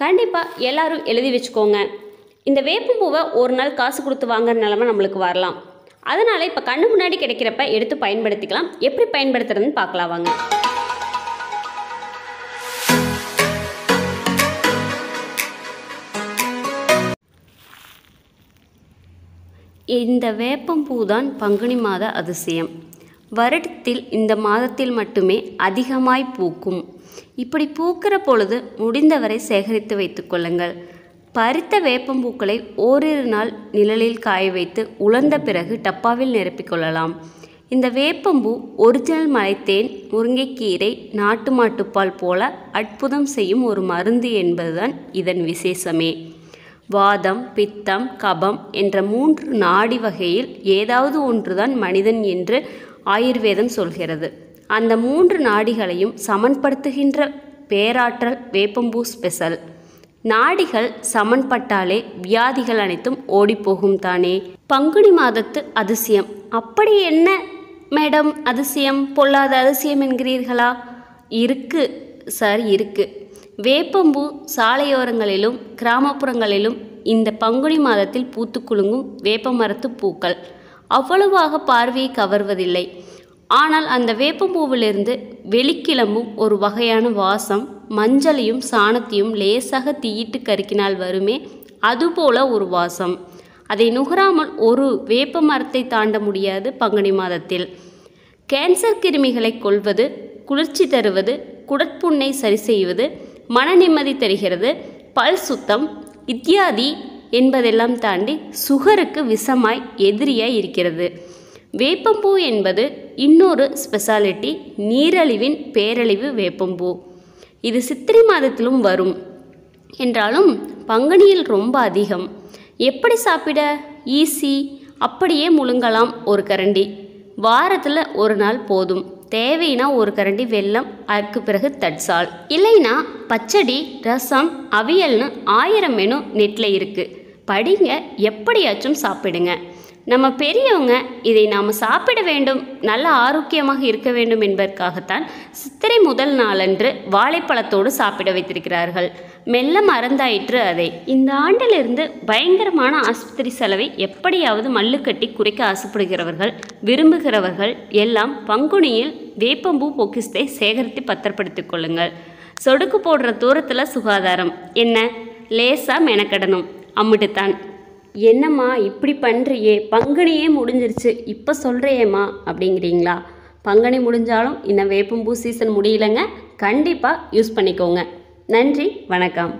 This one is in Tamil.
कंपा एलूम एचको वेपूव और ना कासु कुछ वांग नम्बर वरला कणुना कयनपड़ाम एप्ली पैन पाकल वाँग वेपूान पंगुनी माद अतिशयम वरटत्तिल मट्टुमे अधिकमाय पूक्कुम इप्पड़ी पूक्किर पोलुदु मुडिंदवरै सेकरित्तु वैत्तुकोल्लुंगल परित्त वेपम्पूक्कलै ओरिरु नाल निललिल काय वैत्तु उलर्ंद पिरगु टप्पाविल निरप्पिक्कोल्ललाम। इंद वेपम्पू ओरिजिनल मलैत्तेन मुरुंगैक्कीरै नाट्टु माट्टुपाल पोल अद्भुतम सेय्युम ओरु मरुंदु एन्बदुदान इदन विशेषमे। வாதம் பித்தம் கபம் என்ற மூன்று நாடி வகையில் ஏதாவது ஒன்றுதான் மனிதன் என்று ஆயுர்வேதம் சொல்கிறது. அந்த மூன்று நாடிகளையும் சமன்படுத்துகின்ற பேராற்றல் வேப்பம்பூ ஸ்பெஷல். நாடிகள் சமன்பட்டாலே வியாதிகள் அனைத்தும் ஓடிப்போகும் தானே. பங்குனி மாதத்து அதிசயம் அப்படி என்ன மேடம் அதிசயம் பொல்லாத அதிசயம் என்கிறீர்களா? இருக்கு சார் இருக்கு. வேப்பம்பூ சாலையோரங்களிலும் கிராமப்புறங்களிலும் இந்த பங்குனி மாதத்தில் பூத்து குலுங்கும் வேப்பமரத்து பூக்கள் அவ்வளவாக பார்வையை கவர்வதில்லை. ஆனால் அந்த வேப்பம்பூவிலிருந்து வெளிக்கிளம்பும் ஒரு வகையான வாசம் மஞ்சளையும் சாணத்தையும் லேசாக தீயிட்டு கருக்கினால் வருமே அதுபோல ஒரு வாசம். அதை நுகராமல் ஒரு வேப்பமரத்தை தாண்ட முடியாது பங்குனி மாதத்தில். கேன்சர் கிருமிகளை கொல்வது, குளிர்ச்சி தருவது, குடற்புண்ணை சரி செய்வது, मन नेम्मदी तरिगिरदु पल सुत्तम इत्यादि एन्बदेल्लाम तांडी सुगरुक्कु विसमाय एदिरियाय इरुक्किरदु. वेपम्पू एन्बदु इन्नोरु स्पेशालिटी नीरलिविन पेरलिवु वेपम्पू. इदु सित्तिरै मादत्तिलुम वरुम एन्रालुम पंगनियिल रोम्ब अधिकम. एप्पडि सापिड ईसी अप्पडिये मुलुंगलाम ओरु करंडी வாரத்துல ஒரு நாள் போதும். தேவைனா ஒரு கரண்டி வெல்லம், அதற்கு பிறகு தட்சால், இல்லைனா பச்சடி ரசம் அவியல்னு 1000 மெனு நெட்ல இருக்கு. படிங்க, எப்படியாச்சும் சாப்பிடுங்க. நம்ம பெரியவங்க இதை நாம சாப்பிட வேண்டும், நல்ல ஆரோக்கியமாக இருக்க வேண்டும் என்பதற்காகத்தான் சித்திரை முதல் நாளன்று வாழைப்பழத்தோடு சாப்பிட வைத்திருக்கிறார்கள். மெல்ல மறந்தாயிற்று அதை. இந்த ஆண்டிலிருந்து பயங்கரமான ஆஸ்பத்திரி செலவை எப்படியாவது மல்லுக்கட்டி குறைக்க ஆசைப்படுகிறவர்கள் விரும்புகிறவர்கள் எல்லாம் பங்குனியில் வேப்பம்பூ பொக்கிஷத்தை சேகரித்து பத்திரப்படுத்திக் கொள்ளுங்கள். சொடுக்கு போடுற தூரத்தில் சுகாதாரம் என்ன லேசாக மெனக்கடணும் அம்மிட்டுத்தான். என்னம்மா இப்படி பண்ணுறியே, பங்குனியே முடிஞ்சிருச்சு இப்போ சொல்கிறியேம்மா அப்படிங்கிறீங்களா? பங்குனி முடிஞ்சாலும் இன்னும் வேப்பம்பூ சீசன் முடியலைங்க. கண்டிப்பாக யூஸ் பண்ணிக்கோங்க. நன்றி, வணக்கம்.